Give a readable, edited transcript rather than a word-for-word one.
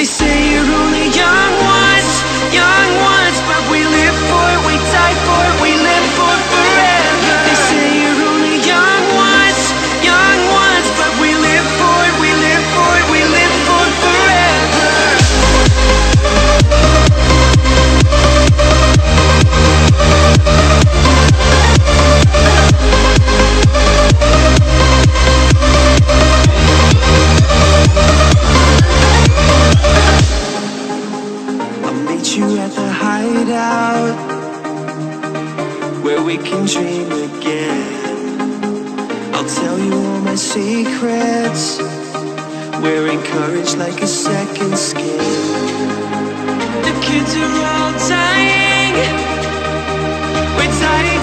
They say you're only young ones, but we live for it, we die for it, we live for forever. They say you're only young ones, but we live for it, we live for it, we live for where we can dream again. I'll tell you all my secrets, wearing courage like a second skin. The kids are all dying, we're dying.